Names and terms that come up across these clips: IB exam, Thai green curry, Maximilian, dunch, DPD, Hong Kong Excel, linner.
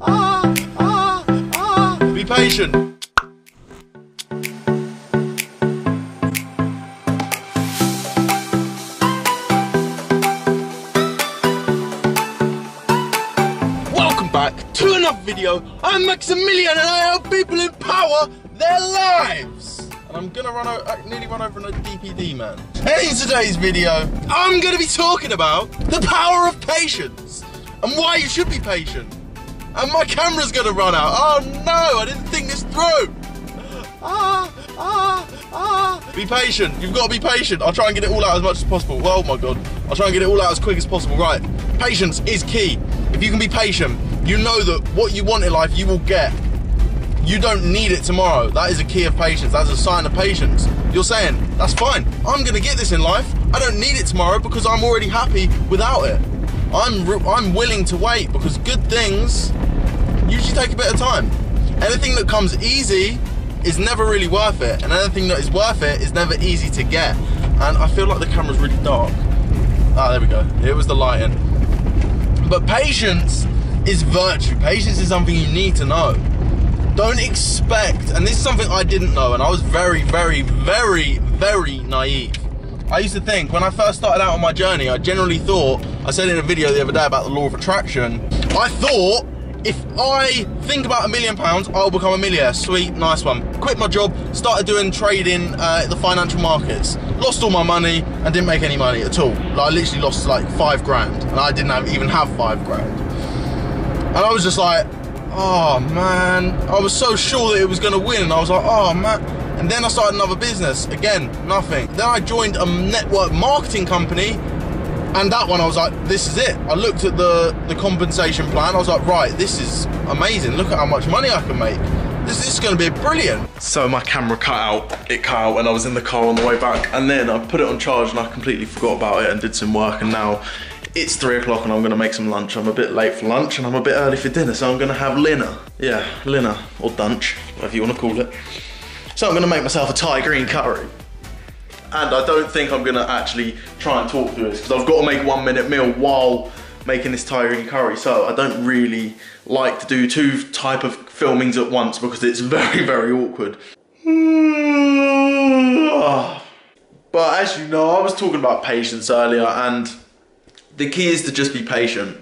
Be patient. To another video. I'm Maximilian and I help people empower their lives. And I'm gonna nearly run over a DPD man. And in today's video, I'm gonna be talking about the power of patience and why you should be patient. And my camera's gonna run out. Oh no, I didn't think this through. Be patient. You've got to be patient. I'll try and get it all out as much as possible. Oh my god. I'll try and get it all out as quick as possible. Right. Patience is key. If you can be patient, you know that what you want in life you will get. You don't need it tomorrow. That is a key of patience. That's a sign of patience. You're saying, that's fine, I'm gonna get this in life. I don't need it tomorrow because I'm already happy without it. I'm willing to wait because good things usually take a bit of time. Anything that comes easy is never really worth it, and anything that is worth it is never easy to get. And I feel like the camera's really dark. Ah, there we go. It was the lighting. But patience is virtue. Patience is something you need to know. Don't expect, and this is something I didn't know, and I was very, very, very, very naive. I used to think, when I first started out on my journey, I generally thought, I said in a video the other day about the law of attraction, I thought, if I think about £1 million, I'll become a millionaire. Sweet, nice one. Quit my job, started doing trading the financial markets. Lost all my money and didn't make any money at all. Like, I literally lost like 5 grand, and I didn't even have 5 grand. And I was just like, oh man, I was so sure that it was gonna win, and I was like, oh man. And then I started another business, again, nothing. Then I joined a network marketing company, and that one I was like, this is it. I looked at the compensation plan, I was like, right, this is amazing. Look at how much money I can make. This is gonna be brilliant. So my camera cut out, it cut out when I was in the car on the way back, and then I put it on charge and I completely forgot about it and did some work, and now it's 3 o'clock and I'm gonna make some lunch. I'm a bit late for lunch and I'm a bit early for dinner, so I'm gonna have linner. Yeah, linner, or dunch, whatever you wanna call it. So I'm gonna make myself a Thai green curry. And I don't think I'm gonna actually try and talk through this because I've got to make 1 minute meal while making this Thai green curry. So I don't really like to do two type of filmings at once because it's very, very awkward. But as you know, I was talking about patience earlier, and the key is to just be patient.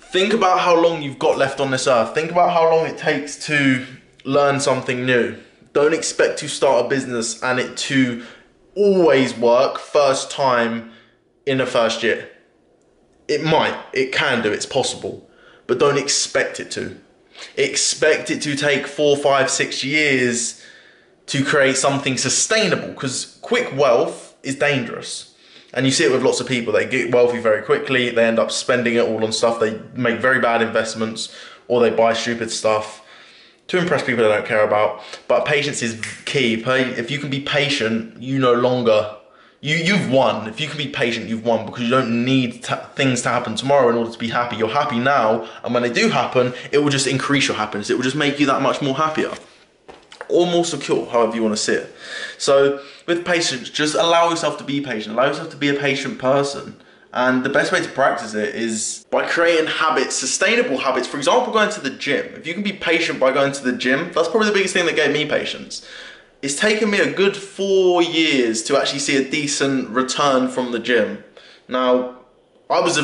Think about how long you've got left on this earth. Think about how long it takes to learn something new. Don't expect to start a business and it to always work first time in the first year. It might, it can do, it's possible, but don't expect it to. Expect it to take 4, 5, 6 years to create something sustainable, because quick wealth is dangerous. And you see it with lots of people. They get wealthy very quickly, they end up spending it all on stuff, they make very bad investments, or they buy stupid stuff to impress people they don't care about. But patience is key. If you can be patient, you no longer, you've won. If you can be patient, you've won, because you don't need things to happen tomorrow in order to be happy. You're happy now, and when they do happen, it will just increase your happiness. It will just make you that much more happier, or more secure, however you want to see it. So with patience, just allow yourself to be patient, allow yourself to be a patient person. And the best way to practice it is by creating habits, sustainable habits. For example, going to the gym. If you can be patient by going to the gym, that's probably the biggest thing that gave me patience. It's taken me a good 4 years to actually see a decent return from the gym. Now, I was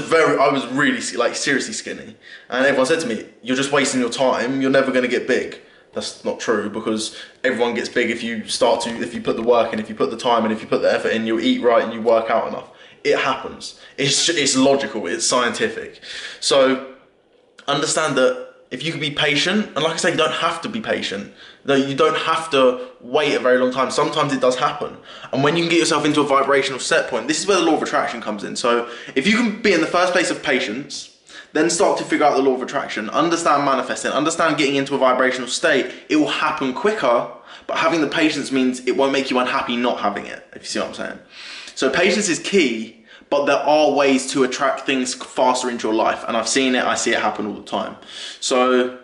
really, like, seriously skinny. And everyone said to me, you're just wasting your time, you're never gonna get big. That's not true, because everyone gets big if you start to, if you put the work in, if you put the time in, if you put the effort in, you eat right and you work out enough. It happens. It's logical, it's scientific. So understand that if you can be patient, and like I say, you don't have to be patient. No, you don't have to wait a very long time. Sometimes it does happen. And when you can get yourself into a vibrational set point, this is where the law of attraction comes in. So if you can be in the first place of patience, then start to figure out the law of attraction, understand manifesting, understand getting into a vibrational state, it will happen quicker, but having the patience means it won't make you unhappy not having it, if you see what I'm saying. So patience is key, but there are ways to attract things faster into your life, and I've seen it, I see it happen all the time. So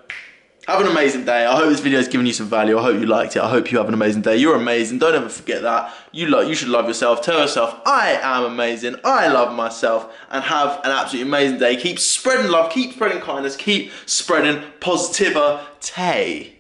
have an amazing day. I hope this video has given you some value. I hope you liked it. I hope you have an amazing day. You're amazing. Don't ever forget that. You should love yourself. Tell yourself, I am amazing. I love myself. And have an absolutely amazing day. Keep spreading love. Keep spreading kindness. Keep spreading positivity.